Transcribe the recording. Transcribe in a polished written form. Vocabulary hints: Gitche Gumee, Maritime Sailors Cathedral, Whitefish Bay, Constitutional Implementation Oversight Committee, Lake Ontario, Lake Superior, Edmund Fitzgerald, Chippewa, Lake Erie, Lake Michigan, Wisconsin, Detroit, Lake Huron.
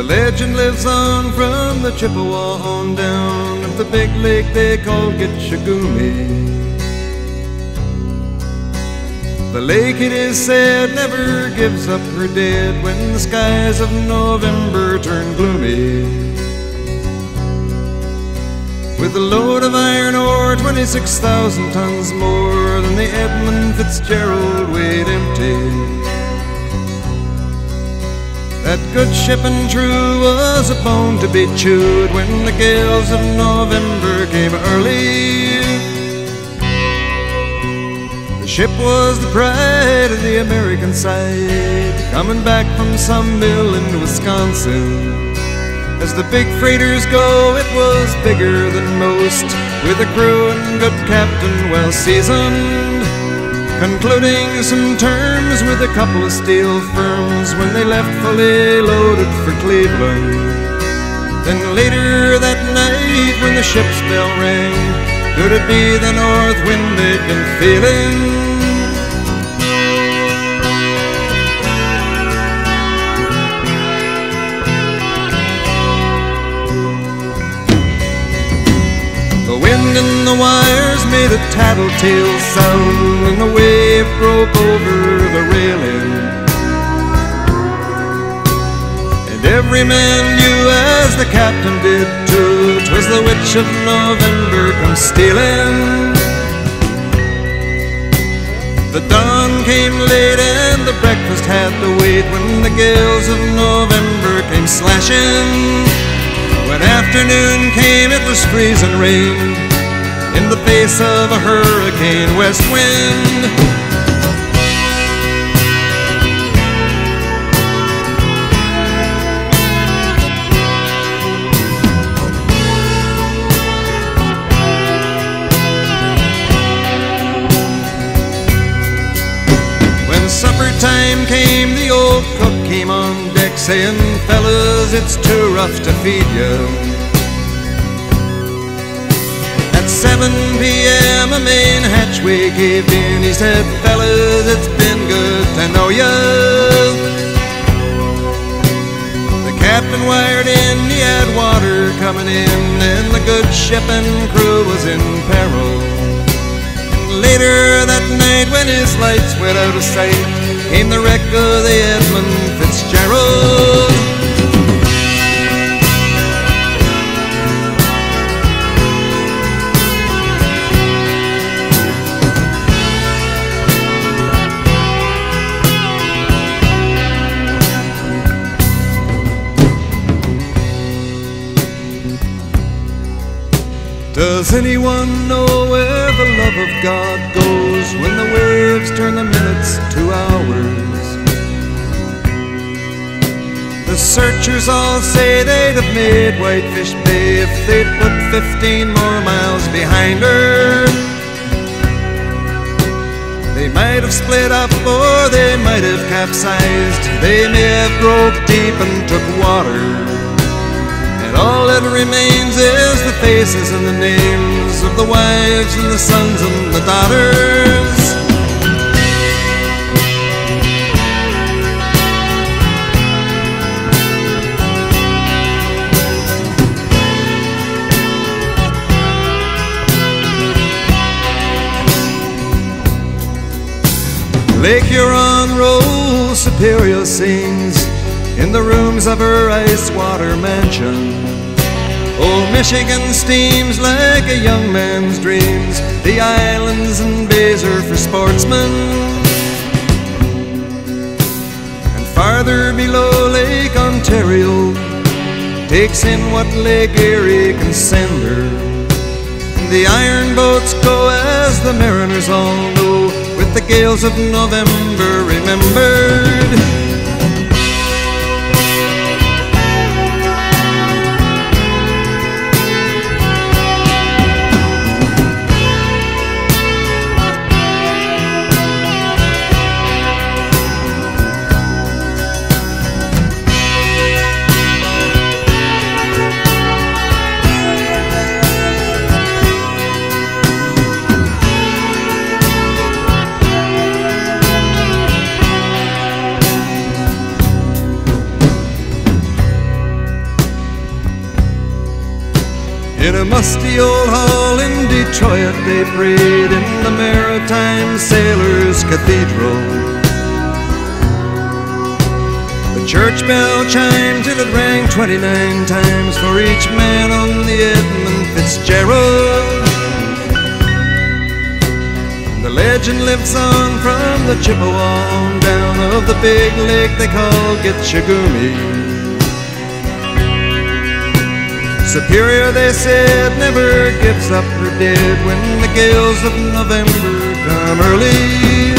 The legend lives on from the Chippewa on down of the big lake they call Gitche Gumee. The lake, it is said, never gives up her dead when the skies of November turn gloomy. With a load of iron ore, 26,000 tons more than the Edmund Fitzgerald weighed empty, that good ship and true was a bone to be chewed when the gales of November came early. The ship was the pride of the American side, coming back from some mill in Wisconsin. As the big freighters go, it was bigger than most, with a crew and good captain well seasoned, concluding some terms with a couple of steel firms when they left fully loaded for Cleveland. Then later that night when the ship's bell rang, could it be the north wind they'd been feeling? The wind and the wires made a tattletale sound, and the wave broke over the railing, and every man knew, as the captain did too, 'twas the witch of November come stealing. The dawn came late and the breakfast had to wait when the gales of November came slashing. When afternoon came it was freezing rain in the face of a hurricane west wind. Supper time came, the old cook came on deck, saying, "Fellas, it's too rough to feed you." At 7 p.m. a main hatchway gave in. He said, "Fellas, it's been good to know you." The captain wired in, he had water coming in, and the good ship and crew was in peril. Later that night when his lights went out of sight, came the wreck of the Edmund Fitzgerald. Does anyone know where the love of God goes when the waves turn the minutes to hours? The searchers all say they'd have made Whitefish Bay if they'd put 15 more miles behind her. They might have split up or they might have capsized. They may have broke deep and took water. And all that remains is the faces and the names of the wives and the sons and the daughters. Lake Huron rolls, Superior sings in the rooms of her ice-water mansion. Old Michigan steams like a young man's dreams. The islands and bays are for sportsmen. And farther below, Lake Ontario takes in what Lake Erie can send her. The iron boats go, as the mariners all know, with the gales of November remembered. musty old hall in Detroit, they prayed in the Maritime Sailors Cathedral. The church bell chimed till it rang 29 times for each man on the Edmund Fitzgerald. And the legend lives on from the Chippewa down of the big lake they call Gitche Gumee. Superior, they said, never gives up her dead when the gales of November come early.